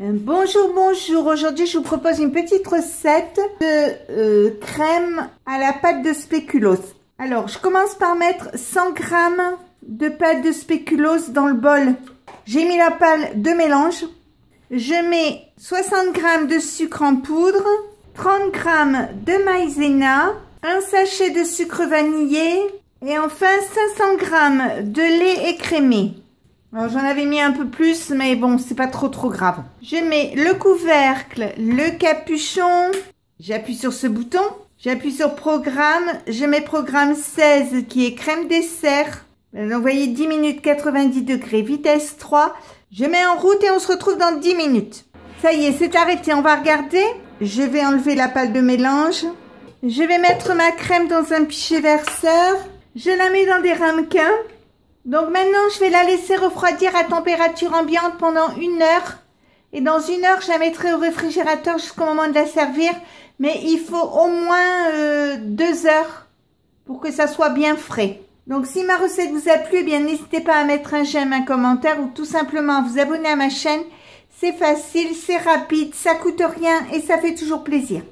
Bonjour, aujourd'hui je vous propose une petite recette de crème à la pâte de spéculoos. Alors je commence par mettre 100 g de pâte de spéculoos dans le bol. J'ai mis la pâte de mélange. Je mets 60 g de sucre en poudre, 30 g de maïzena, un sachet de sucre vanillé et enfin 500 g de lait écrémé. Alors j'en avais mis un peu plus, mais bon, c'est pas trop grave. Je mets le couvercle, le capuchon, j'appuie sur ce bouton, j'appuie sur programme, je mets programme 16 qui est crème dessert. Donc vous voyez 10 minutes 90 degrés, vitesse 3. Je mets en route et on se retrouve dans 10 minutes. Ça y est, c'est arrêté, on va regarder. Je vais enlever la pâte de mélange. Je vais mettre ma crème dans un pichet verseur. Je la mets dans des ramequins. Donc maintenant, je vais la laisser refroidir à température ambiante pendant 1 heure. Et dans 1 heure, je la mettrai au réfrigérateur jusqu'au moment de la servir. Mais il faut au moins 2 heures pour que ça soit bien frais. Donc si ma recette vous a plu, eh bien n'hésitez pas à mettre un j'aime, un commentaire ou tout simplement à vous abonner à ma chaîne. C'est facile, c'est rapide, ça coûte rien et ça fait toujours plaisir.